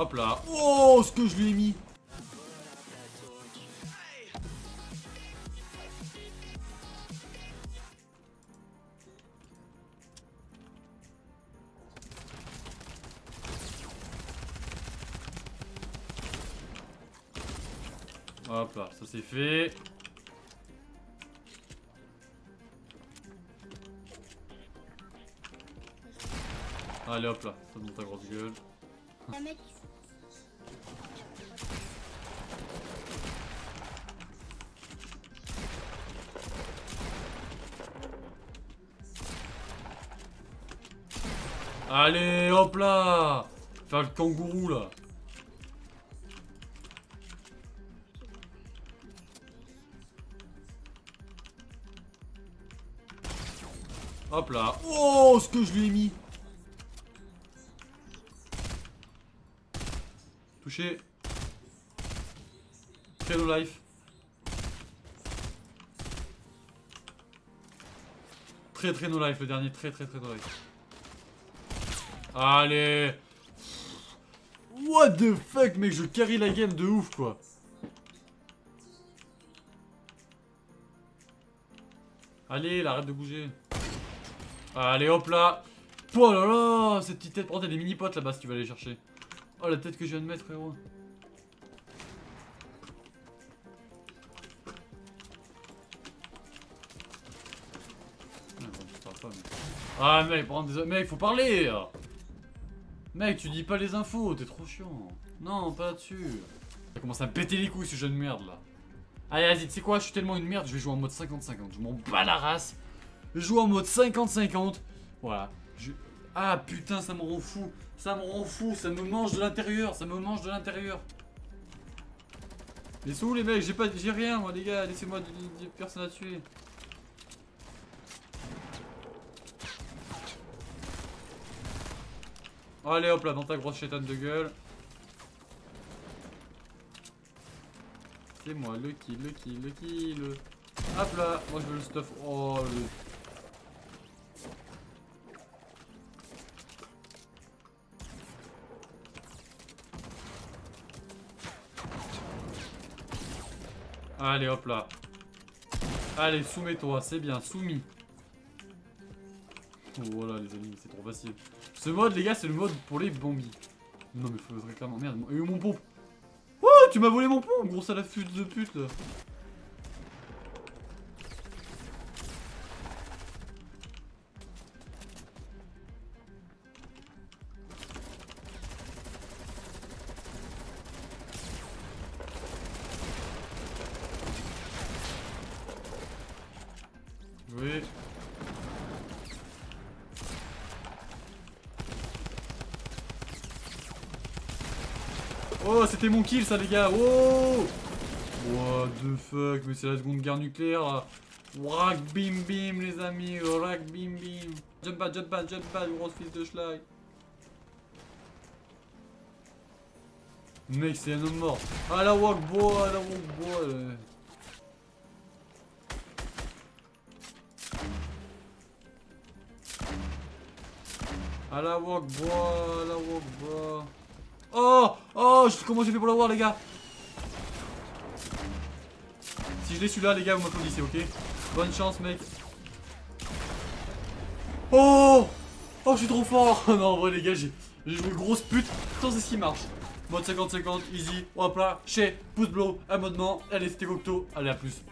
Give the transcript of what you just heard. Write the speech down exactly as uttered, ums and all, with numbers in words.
Hop là. Oh, ce que je lui ai mis. Hop là, ça c'est fait. Allez hop là, ça monte à grosse gueule. Allez hop là, faire le kangourou là. Hop là. Oh, ce que je lui ai mis. Touché. Très low life. Très très no life le dernier. Très très très no life. Allez. What the fuck mec, je carry la game de ouf quoi. Allez, là, arrête de bouger. Allez hop là. Oh là là, cette petite tête. Prends, t'as des mini potes là-bas si tu vas aller chercher. Oh la tête que je viens de mettre frérot. Ah mec, prends des... Mec, faut parler. Mec, tu dis pas les infos, t'es trop chiant. Non, pas là-dessus. Ça commence à me péter les couilles ce jeu de merde là. Allez, vas-y, tu sais quoi, je suis tellement une merde, je vais jouer en mode cinquante cinquante. Je m'en bats la race. Je joue en mode cinquante cinquante. Voilà. Je... Ah putain, ça me rend fou. Ça me rend fou. Ça me mange de l'intérieur. Ça me mange de l'intérieur. Mais c'est où les mecs? J'ai pas... J'ai rien moi les gars. Laissez-moi des personnes à tuer. Allez hop là, dans ta grosse chétane de gueule. C'est moi le kill, le kill, le kill. Hop là. Moi je veux le stuff. Oh le... Allez hop là. Allez, soumets-toi, c'est bien, soumis. Oh, voilà les amis, c'est trop facile. Ce mode les gars, c'est le mode pour les bambis. Non mais faudrait clairement, merde, et mon pompe. Oh, tu m'as volé mon pompe, grosse à la fute de pute là. Oui. Oh, c'était mon kill ça les gars. Oh, what the fuck. Mais c'est la seconde guerre nucléaire. Rack bim bim les amis. Rack bim bim. Jump back, jump back, jump back, grosse fils de schlag. Mec, c'est un homme mort. Ah la walk boy, à la walk boy. A la walk bois, à la walk bois. Oh, oh, je, comment j'ai fait pour l'avoir les gars? Si je l'ai celui-là les gars, vous m'applaudissez, ok? Bonne chance mec. Oh, oh, je suis trop fort. Non, en vrai les gars, j'ai joué grosse pute. Tant c'est ce qui marche. Mode cinquante cinquante, easy, hop là, chez, pouce bleu, abonnement. Allez, c'était Cocteau, allez à plus.